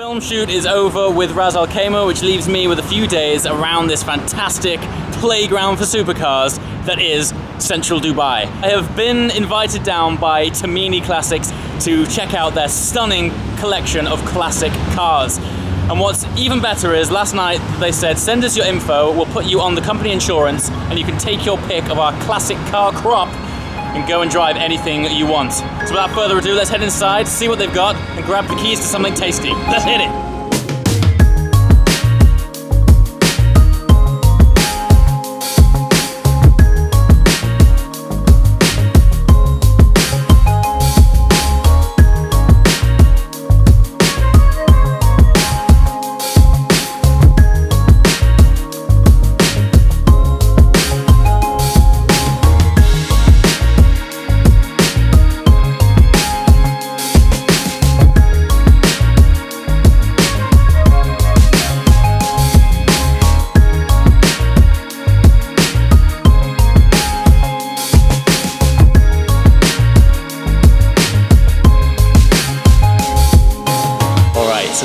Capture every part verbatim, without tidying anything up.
film shoot is over with Raz Al Khaimah, which leaves me with a few days around this fantastic playground for supercars that is central Dubai. I have been invited down by Tomini Classics to check out their stunning collection of classic cars. And what's even better is last night they said, send us your info, we'll put you on the company insurance and you can take your pick of our classic car crop and go and drive anything you want. So without further ado, let's head inside, see what they've got, and grab the keys to something tasty. Let's hit it!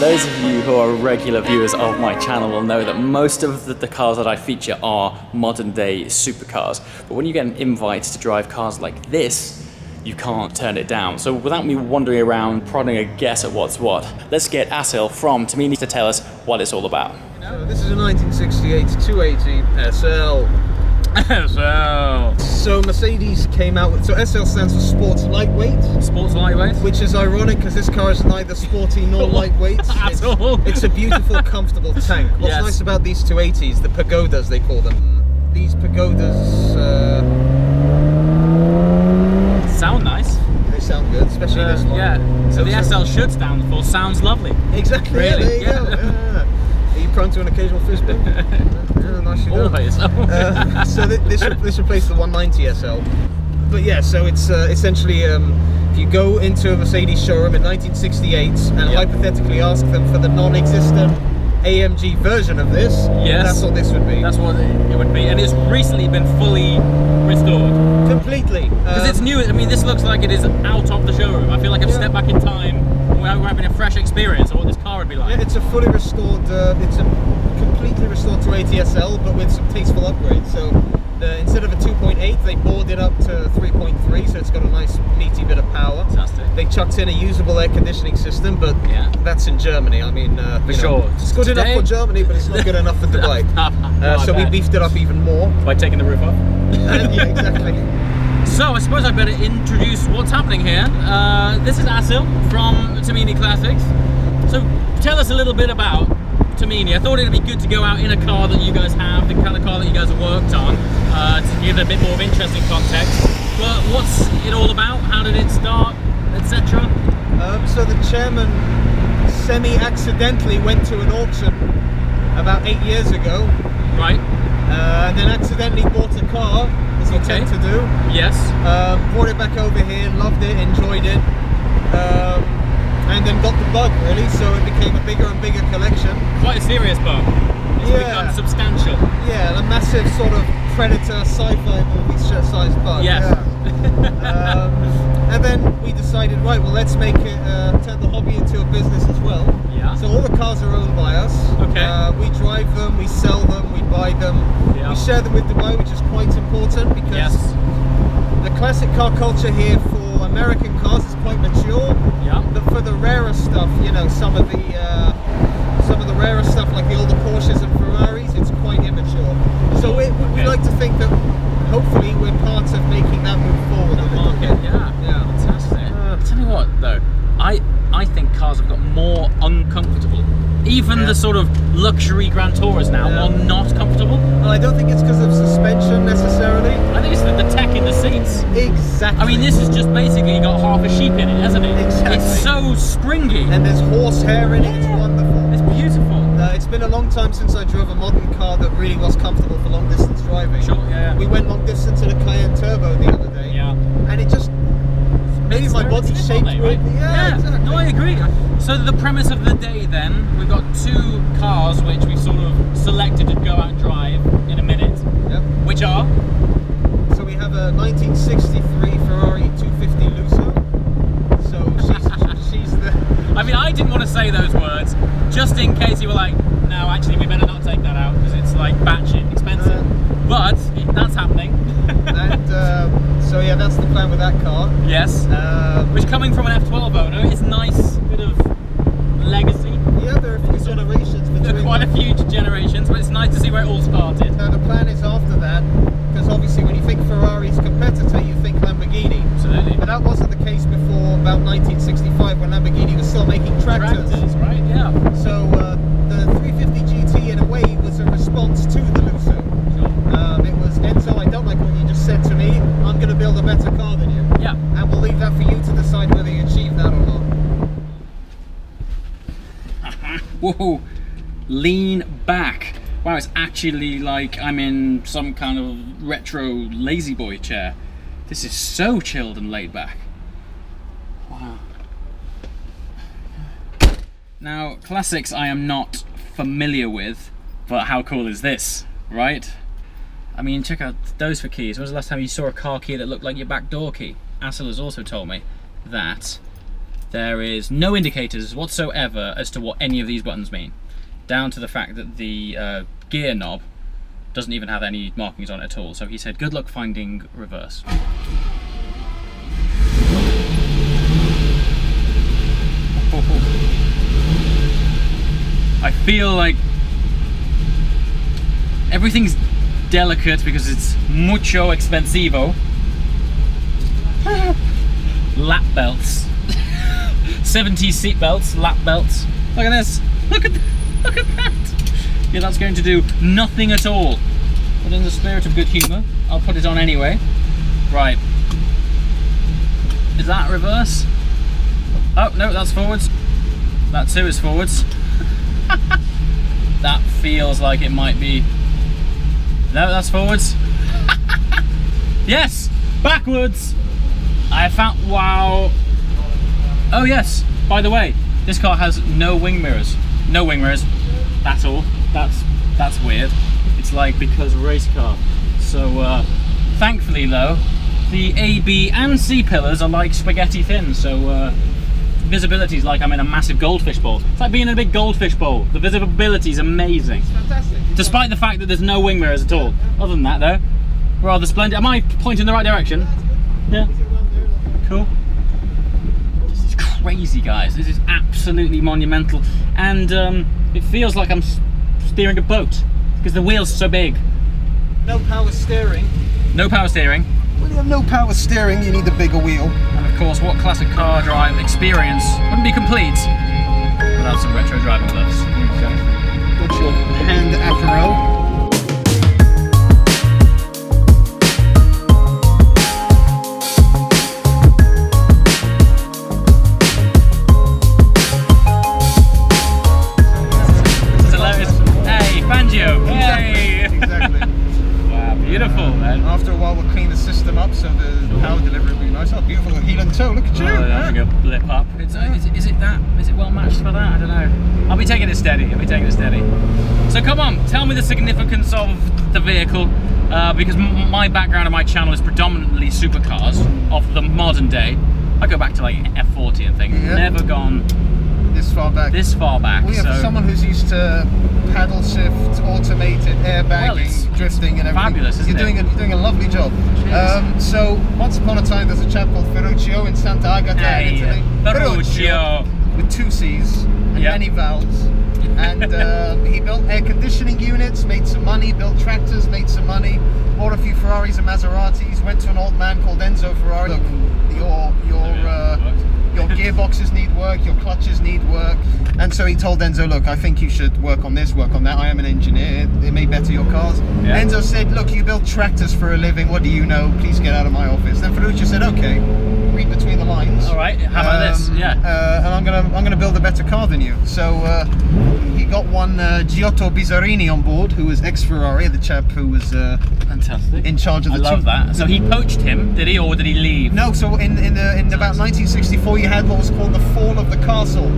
Those of you who are regular viewers of my channel will know that most of the, the cars that I feature are modern day supercars. But when you get an invite to drive cars like this, you can't turn it down. So without me wandering around, prodding a guess at what's what, let's get Asil from Tomini to tell us what it's all about. You know, this is a nineteen sixty-eight two eighteen S L. S L. So Mercedes came out with, so S L stands for Sports Lightweight. Sports Lightweight. Which is ironic because this car is neither sporty nor lightweight. At it's, all. It's a beautiful, comfortable tank. What's yes. nice about these two eighties, the Pagodas they call them. These Pagodas uh... sound nice. They sound good, especially uh, this one. Yeah. So the S L should stand for sounds lovely. Exactly. Really? Yeah, there you yeah. go. Are you prone to an occasional fist bump? Yeah, nice you Always. uh, so th this re this replaced the one ninety S L. But yeah, so it's uh, essentially um, if you go into a Mercedes showroom in nineteen sixty-eight and yep. hypothetically ask them for the non-existent A M G version of this, yes. that's what this would be. That's what it would be, and it's recently been fully restored. Completely. Because um, it's new. I mean, this looks like it is out of the showroom. I feel like I've yeah. stepped back in time. We're having a fresh experience of what this car would be like. Yeah, it's a fully restored, uh, it's a completely restored two eighty S L, but with some tasteful upgrades. So the, instead of a two point eight, they bored it up to three point three, so it's got a nice meaty bit of power. Fantastic. They chucked in a usable air conditioning system, but yeah. that's in Germany. I mean, uh, for sure, know, it's good Today? enough for Germany, but it's not good enough for Dubai. no, uh, so we beefed it up even more by taking the roof off. And, yeah, exactly. So I suppose I better introduce what's happening here. Uh, this is Asil from Tomini Classics. So tell us a little bit about Tomini. I thought it'd be good to go out in a car that you guys have, the kind of car that you guys have worked on, uh, to give it a bit more of interesting context. But what's it all about? How did it start, et cetera? Um, so the chairman semi-accidentally went to an auction about eight years ago. Right. Uh, and then accidentally bought a car, as you okay. tend to do. Yes. Um, brought it back over here, loved it, enjoyed it, um, and then got the bug really, so it became a bigger and bigger collection. Quite a serious bug. It's yeah. become substantial. Yeah, a massive sort of predator sci-fi movie sized bug. Yes. Yeah. um, and then we decided, right, well let's make it, uh, turn the hobby into a business as well. Yeah. So all the cars are owned by us. Okay. Uh, we drive them, we sell them, we buy them. Yeah. We share them with Dubai, which is quite important because yes. the classic car culture here for American cars is quite mature. Yeah. But for the rarer stuff, you know, some of the uh, some of the rarer stuff like the older Porsches and Ferraris, it's quite immature. So we, we okay. like to think that hopefully we're part of making that move forward. The market, yeah, yeah, fantastic. Uh, Tell you what though, I. I think cars have got more uncomfortable. Even yeah. the sort of luxury Grand Tourers now yeah. are not comfortable. Well, I don't think it's because of suspension necessarily. I think it's the, the tech in the seats. Exactly. I mean, this has just basically got half a sheep in it, hasn't it? Exactly. It's so springy. And there's horsehair in it. Yeah. It's wonderful. It's beautiful. Uh, it's been a long time since I drove a modern car that really was comfortable for long distance driving. Sure. Yeah. yeah. We went long distance in a Cayenne Turbo the other day. Yeah. And it just. Maybe it's my body's shaped with right? Yeah, yeah. Exactly. No, I agree. So the premise of the day then, we've got two cars which we sort of selected to go out and drive in a minute. Yep. Which are? So we have a nineteen sixty-three Ferrari two fifty Lusso. So she's, she's the... I've mean, I didn't want to say those words, just in case you were like, no, actually, we better not take that out, because it's like batshit expensive. Uh, but it, that's happening. And uh, so, yeah, that's the plan with that car. Yes. Um, Which, coming from an F twelve owner, is a nice bit of legacy. Yeah, there are a few generations between. There are quite a few generations, but it's nice to see where it all started. Now, the plan is after that, because obviously, when you think Ferrari's competitor, you think Lamborghini. Absolutely. But that wasn't the case before about nineteen sixty-five, when Lamborghini was still making tractors. Tractors, right? Yeah. So. Uh, The three fifty G T, in a way, was a response to the Lusso. Sure. Um, it was, Enzo, I don't like what you just said to me, I'm going to build a better car than you. Yeah. And we'll leave that for you to decide whether you achieve that or not. Whoa, lean back. Wow, it's actually like I'm in some kind of retro lazy boy chair. This is so chilled and laid back. Wow. Now, classics I am not familiar with, but how cool is this, right? I mean, check out those for keys. When was the last time you saw a car key that looked like your back door key? Assel has also told me that there is no indicators whatsoever as to what any of these buttons mean, down to the fact that the uh, gear knob doesn't even have any markings on it at all. So he said, good luck finding reverse. I feel like everything's delicate because it's mucho expensivo. Lap belts. seventy seat belts, lap belts. Look at this. Look at, look at that. Yeah, that's going to do nothing at all. But in the spirit of good humor, I'll put it on anyway. Right. Is that reverse? Oh, no, that's forwards. That too is forwards. That feels like it might be. No, that's forwards. Yes, backwards. I found. Wow. Oh yes. By the way, this car has no wing mirrors. No wing mirrors. That's all. That's that's weird. It's like because race car. So uh, thankfully though, the A, B, and C pillars are like spaghetti thin. So. Uh, Visibility is like I'm in a massive goldfish bowl. It's like being in a big goldfish bowl. The visibility is amazing. It's fantastic. Despite the fact that there's no wing mirrors at all. Other than that though, rather splendid. Am I pointing in the right direction? Yeah. Cool. This is crazy, guys. This is absolutely monumental. And um, it feels like I'm steering a boat because the wheel's so big. No power steering. No power steering. When you have no power steering, you need a bigger wheel. Of course, what classic car drive experience wouldn't be complete without some retro driving gloves. Okay. Got your hand apparel. So come on, tell me the significance of the vehicle, uh, because m my background and my channel is predominantly supercars of the modern day. I go back to like F forty and things, yeah. Never gone this far back. This far back. We have so. Someone who's used to paddle shift, automated, airbagging, well, drifting and everything. Fabulous, isn't you're doing it? A, you're doing a lovely job. Um, so once upon a time there's a chap called Ferruccio in Santa Agata, hey, Italy. Ferruccio. Ferruccio! With two C's and yep. Many vowels. And uh, he built air conditioning units, made some money, built tractors, made some money, bought a few Ferraris and Maseratis, went to an old man called Enzo Ferrari. Look, your, your, uh, your gearboxes need work, your clutches need work. And so he told Enzo, look, I think you should work on this, work on that. I am an engineer, it may better your cars. Yeah. Enzo said, look, you build tractors for a living, what do you know? Please get out of my office. Then Ferruccio said, okay, read between the lines. All right, how about um, this? Yeah. Uh, and I'm gonna, I'm gonna build a better car than you. So. Uh, He got one uh, Giotto Bizzarrini on board, who was ex-Ferrari, the chap who was uh, fantastic in charge of the. I love that. So he poached him, did he, or did he leave? No. So in in, the, in about nineteen sixty-four, you had what was called the fall of the castle,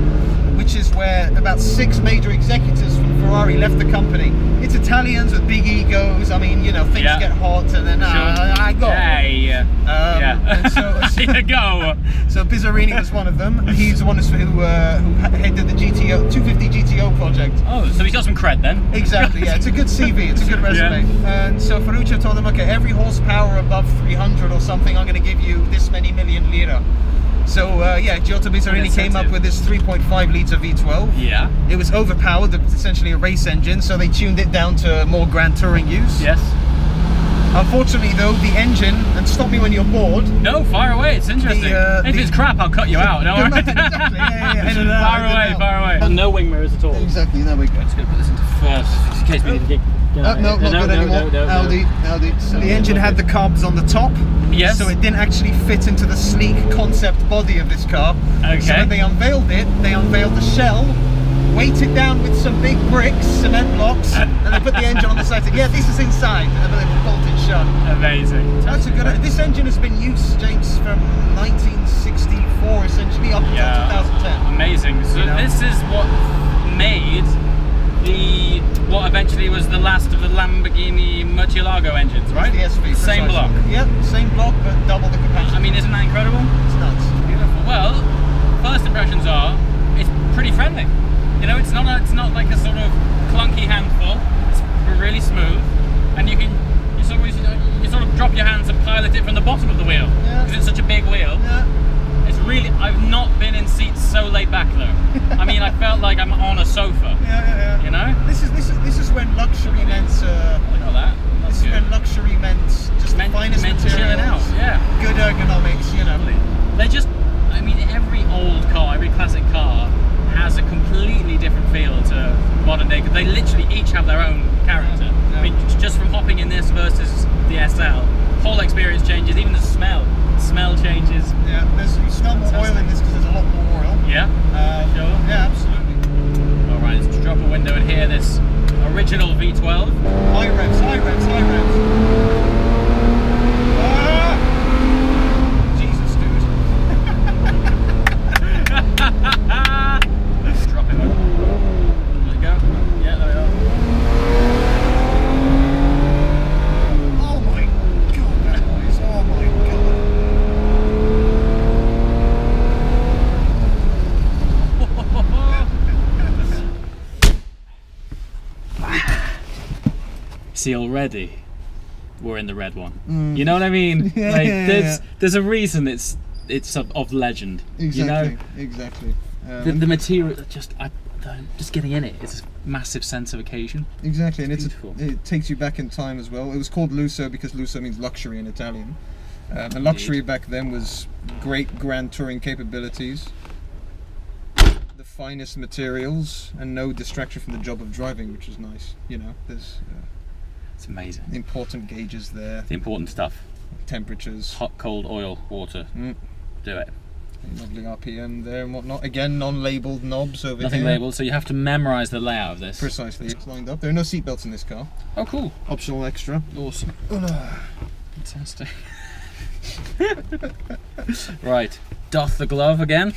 which is where about six major executives from Ferrari left the company. It's Italians with big egos. I mean, you know, things yeah. get hot and then uh, sure. I go. Hey. Um, yeah. And so, so, go. So Bizzarrini was one of them. He's the one who uh, who headed the G T O two fifty G T O project. Oh, so he's got some cred then. Exactly. Yeah, it's a good C V. It's a good resume. Yeah. And so Ferruccio told them, okay, every horsepower above three hundred or something, I'm going to give you this many million lira. So uh, yeah, Giotto Bizzarrini came up with this three point five litre V twelve. Yeah. It was overpowered, essentially a race engine, so they tuned it down to more Grand Touring use. Yes. Unfortunately though, the engine, and stop me when you're bored. No, fire away, it's interesting. The, uh, if the, it's crap, I'll cut you out. No, right. Exactly, yeah, yeah, yeah. Out, fire away, out. fire away. No wing mirrors at all. Exactly, no wing mirrors. I'm just going to put this into first, just in case we need to get... Uh, no, not no, good no, anymore. No, no, no. Aldi, Aldi. So no, the engine had the carbs on the top, yes. so it didn't actually fit into the sleek concept body of this car. Okay. So when they unveiled it, they unveiled the shell, weighted down with some big bricks, cement blocks, and they put the engine on the side. Yeah, this is inside, and then they bolted shut. Amazing. That's a good. This engine has been used, James, from nineteen sixty-four essentially up yeah. until two thousand ten. Amazing. So you know? This is what made. The what eventually was the last of the Lamborghini Murcielago engines, right? It's the S V, same block. Yep, same block, but double the capacity. I mean, isn't that incredible? It's nuts. Beautiful. Well, first impressions are it's pretty friendly. You know, it's not a, it's not like a sort of clunky handful. It's really smooth, and you can you sort of you sort of drop your hands and pilot it from the bottom of the wheel because yeah. it's such a big wheel. Yeah. It's really, I've not been in seats so laid back though. I mean, I felt like I'm on a sofa. Yeah, yeah, yeah. You know? This is, this is, this is when luxury meant, uh, look at that. That's this good. Is when luxury meant just meant, the finest meant materials. Chilling out, yeah. Good ergonomics, you know. They're just, I mean, every old car, every classic car has a completely different feel to modern day. They literally each have their own character. Yeah. I mean, just from hopping in this versus the S L, whole experience changes, even the smell. Smell changes. Yeah, there's you smell more oil in this because there's a lot more oil. Yeah. Um, sure. Yeah, absolutely. All right, let's drop a window and hear this original V twelve. High revs, high revs, high revs. Ah! Jesus, dude. Let's drop it. Let it go. Yeah, there we are. Oh my God, that noise! Oh my God. See, already we're in the red one. Mm. You know what I mean? Yeah, like, yeah, there's, yeah. there's a reason it's it's of, of legend. Exactly. You know? Exactly. Um, the, the material, just I, just getting in it, it's a massive sense of occasion. Exactly, it's and beautiful. It's a, it takes you back in time as well. It was called Lusso because Lusso means luxury in Italian. Um, and luxury Indeed. back then was great grand touring capabilities, the finest materials, and no distraction from the job of driving, which is nice. You know, there's. Uh, It's amazing. The important gauges there. The important stuff. Temperatures. Hot, cold, oil, water. Mm. Do it. Lovely R P M there and whatnot. Again, non-labelled knobs over Nothing here. Nothing labelled, so you have to memorise the layout of this. Precisely. It's lined up. There are no seat belts in this car. Oh, cool. Optional extra. Awesome. Fantastic. Right. Doff the glove again.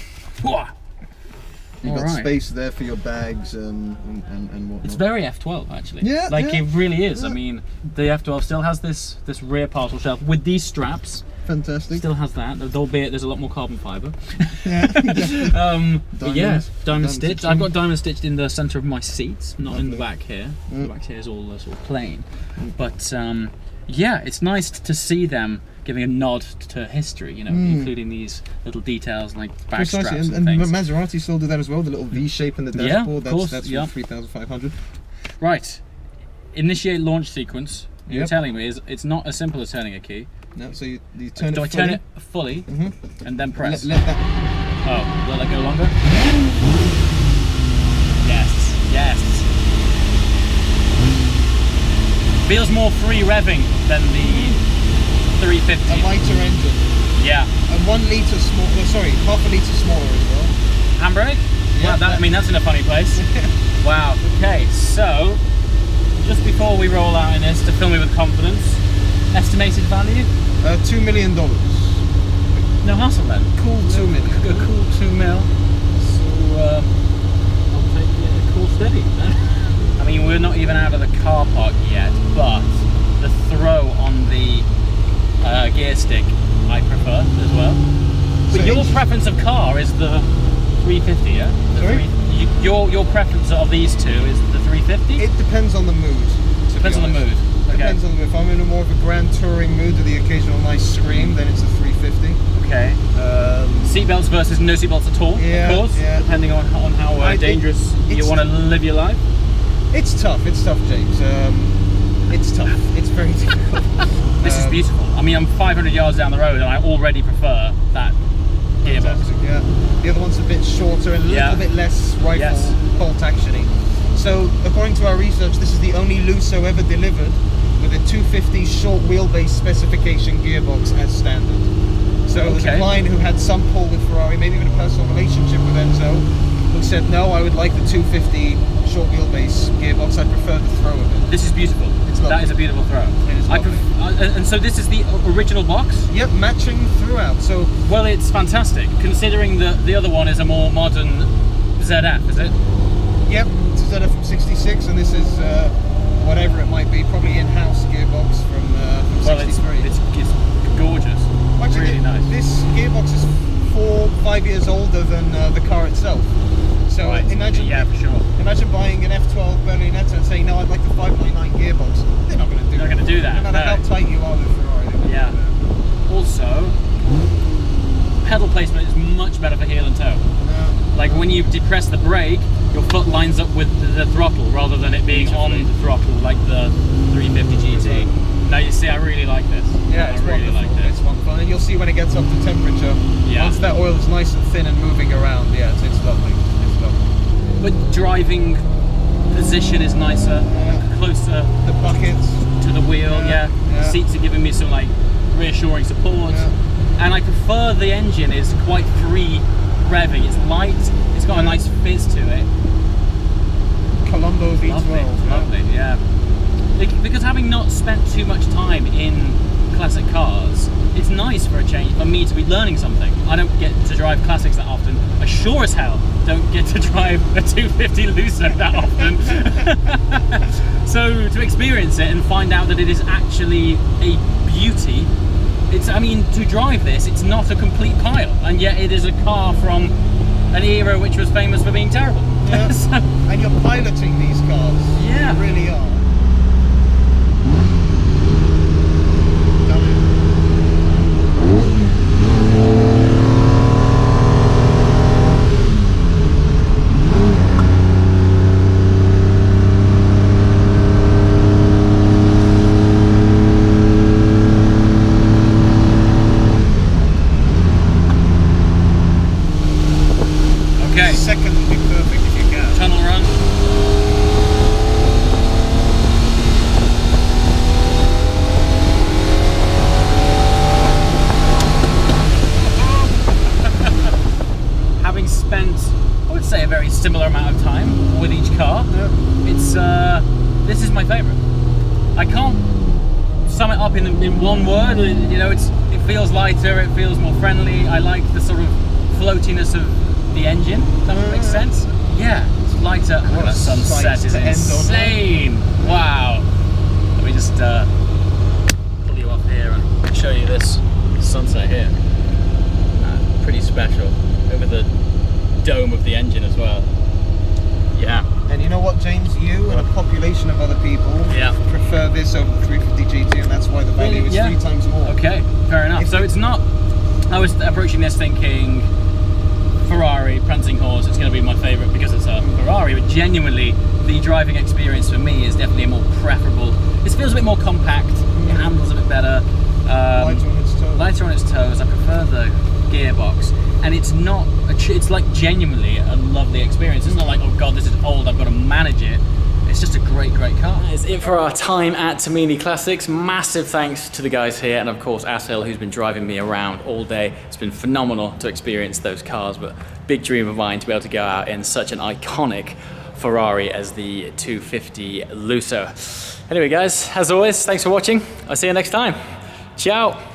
You've got right. space there for your bags and, and, and, and whatnot. It's very F twelve actually. Yeah, like yeah, it really is. Yeah. I mean, the F twelve still has this this rear parcel shelf with these straps. Fantastic. Still has that, albeit there's a lot more carbon fibre. Yeah. Exactly. um, diamond, yeah, diamond, diamond stitched. Stitching. I've got diamond stitched in the centre of my seats, not Lovely. in the back here. Mm. The back here is all uh, sort of plain. Mm. But um, yeah, it's nice to see them giving a nod to history, you know, mm. including these little details like back Precisely. straps and, and, and things. Maserati still do that as well, the little V-shape in the dashboard, yeah, of that's, course. that's yeah. three thousand five hundred. Right, initiate launch sequence, yep. you're telling me, is it's not as simple as turning a key. No, so you, you turn do it I fully? turn it fully, mm-hmm. and then press? Let, let that... Oh, let that go longer? Yes, yes. Feels more free revving than the three fifty. A lighter engine. Yeah. And one litre smaller, well, sorry, half a litre smaller as well. Handbrake? Yeah. Wow, that, I mean, that's in a funny place. Wow, okay, so, just before we roll out in this, to fill me with confidence, estimated value? Uh, two million dollars. No hassle then. Cool no, two million. A cool two mil. So, um, I'll take it a cool steady then. even out of the car park yet, but the throw on the uh, gear stick I prefer as well. But so your preference of car is the three fifty, yeah? The sorry? Three, your, your preference of these two is the three fifty? It depends on the mood. Depends on the mood. Okay. Depends on the mood. If I'm in a more of a grand touring mood to the occasional nice scream, then it's a three fifty. Okay. Um, seatbelts versus no seatbelts at all, yeah, of course, yeah. Depending on, on how uh, dangerous you want to live your life. It's tough. It's tough, James. Um, it's tough. It's very difficult. This um, is beautiful. I mean, I'm five hundred yards down the road and I already prefer that gearbox. Yeah. The other one's a bit shorter and a little yeah. bit less rifle yes. bolt actiony. So, according to our research, this is the only Lusso ever delivered with a two fifty short wheelbase specification gearbox as standard. So, okay. It was a client who had some pull with Ferrari, maybe even a personal relationship with Enzo, who said, no, I would like the two fifty short wheelbase gearbox, I prefer the throw of it. This is beautiful. It's lovely. That is a beautiful throw. It is lovely. I pref and so this is the original box? Yep, matching throughout. So, well, it's fantastic, considering that the other one is a more modern Z F, is it? Yep, it's a Z F from sixty-six, and this is uh, whatever it might be, probably in-house gearbox from, uh, from well, sixty-three. Well, it's, it's, it's gorgeous. Actually, really it, nice. This gearbox is four, five years older than uh, the car itself. So right. imagine, yeah, for sure. Imagine buying an F twelve Berlinetta and saying, no, I'd like the five ninety-nine gearbox. They're not going to do They're that. They're not going to do that. No matter no. how tight you are with Ferrari. Yeah. Uh, also, pedal placement is much better for heel and toe. Uh, like uh, when you depress the brake, your foot lines up with the throttle rather than it being exactly. on the throttle like the three fifty G T. Now you see, I really like this. Yeah, it's I really wonderful. like this. It's wonderful, and you'll see when it gets up to temperature. Yeah. Once that oil is nice and thin and moving around, yeah, it's, it's lovely. It's lovely. But driving position is nicer, yeah. closer. The buckets to the wheel. Yeah. yeah. yeah. The seats are giving me some like reassuring support, yeah. and I prefer the engine is quite free revving. It's light. It's got a nice fizz to it. Colombo V twelve. Lovely, yeah. lovely, yeah. Because having not spent too much time in classic cars, it's nice for a change for me to be learning something. I don't get to drive classics that often. I sure as hell don't get to drive a two fifty Lusso that often. So to experience it and find out that it is actually a beauty, it's, I mean, to drive this, it's not a complete pile, and yet it is a car from an era which was famous for being terrible. Yeah. So, and you're piloting these cars. Yeah. You really are. Similar amount of time with each car. Yep. It's uh, this is my favourite. I can't sum it up in in one word. You know, it's it feels lighter. It feels more friendly. I like the sort of floatiness of the engine. Does that make sense? Yeah, it's lighter. What oh, a sunset is insane! Wow. Let me just uh, pull you up here and show you this sunset here. Uh, pretty special over the dome of the engine as well. Yeah. And you know what, James? You and a population of other people yeah. prefer this over the three fifty G T, and that's why the value is yeah. three times more. Okay, fair enough. If so it's not... I was approaching this thinking Ferrari, prancing horse, it's going to be my favourite because it's a Ferrari, but genuinely the driving experience for me is definitely a more preferable... It feels a bit more compact, mm. it handles a bit better. Um, lighter on its toes. Lighter on its toes. I prefer the gearbox. And it's not, a it's like genuinely a lovely experience. It's not like, oh God, this is old, I've got to manage it. It's just a great, great car. That is it for our time at Tomini Classics. Massive thanks to the guys here and of course Asil, who's been driving me around all day. It's been phenomenal to experience those cars, but big dream of mine to be able to go out in such an iconic Ferrari as the two fifty Lusso. Anyway guys, as always, thanks for watching. I'll see you next time. Ciao.